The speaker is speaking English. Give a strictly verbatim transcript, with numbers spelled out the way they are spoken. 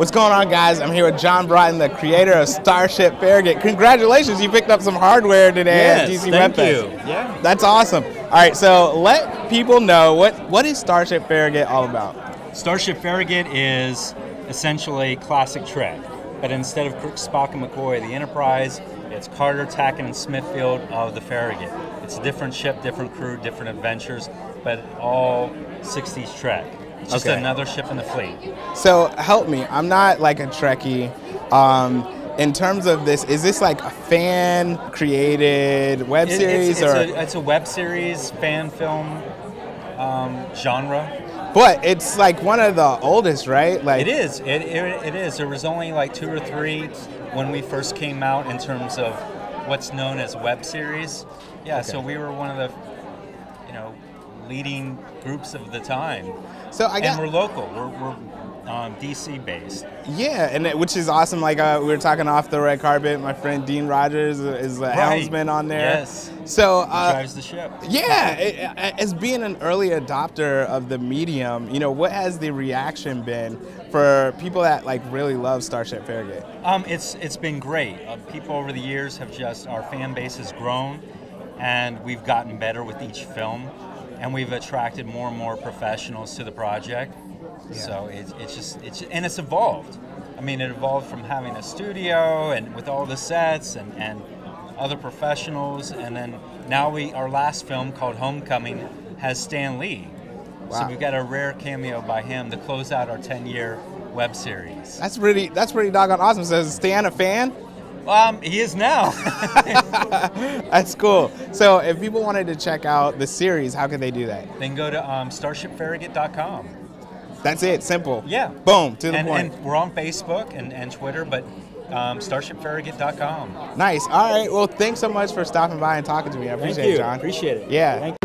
What's going on, guys? I'm here with John Broughton, the creator of Starship Farragut. Congratulations, you picked up some hardware today yes, at D C Web Fest. Thank you. Yeah. That's awesome. All right, so let people know, what, what is Starship Farragut all about? Starship Farragut is essentially classic Trek, but instead of Kirk, Spock, and McCoy of the Enterprise, it's Carter, Tackin, and Smithfield of the Farragut. It's a different ship, different crew, different adventures, but all sixties Trek. It's just okay. Another ship in the fleet. So help me, I'm not like a Trekkie. Um, in terms of this, is this like a fan created web it, series? It's, or? It's, a, it's a web series, fan film um, genre. But it's like one of the oldest, right? Like It is, it, it, it is. There was only like two or three when we first came out in terms of what's known as web series. Yeah, okay. So we were one of the, you know, leading groups of the time. So I got, and we're local. We're, we're um, D C based. Yeah, and it, which is awesome. Like uh, we were talking off the red carpet. My friend Dean Rogers is a right. helmsman on there. Yes. So uh, he drives the ship. Yeah. It, it, as being an early adopter of the medium, you know, what has the reaction been for people that like really love Starship Farragut? Um, it's it's been great. Uh, people over the years have just our fan base has grown, and we've gotten better with each film. And we've attracted more and more professionals to the project. Yeah. So it's, it's just, it's, and it's evolved. I mean, it evolved from having a studio and with all the sets and, and other professionals. And then now we, our last film called Homecoming has Stan Lee. Wow. So we've got a rare cameo by him to close out our ten year web series. That's really, that's pretty doggone awesome. So is Stan a fan? Um, he is now. That's cool. So if people wanted to check out the series, how could they do that? Then go to um, Starship Farragut dot com. That's it. Simple. Yeah. Boom. To the and, point. And we're on Facebook and, and Twitter, but um, Starship Farragut dot com. Nice. All right. Well, thanks so much for stopping by and talking to me. I appreciate Thank you. it, John. Appreciate it. Yeah. Thank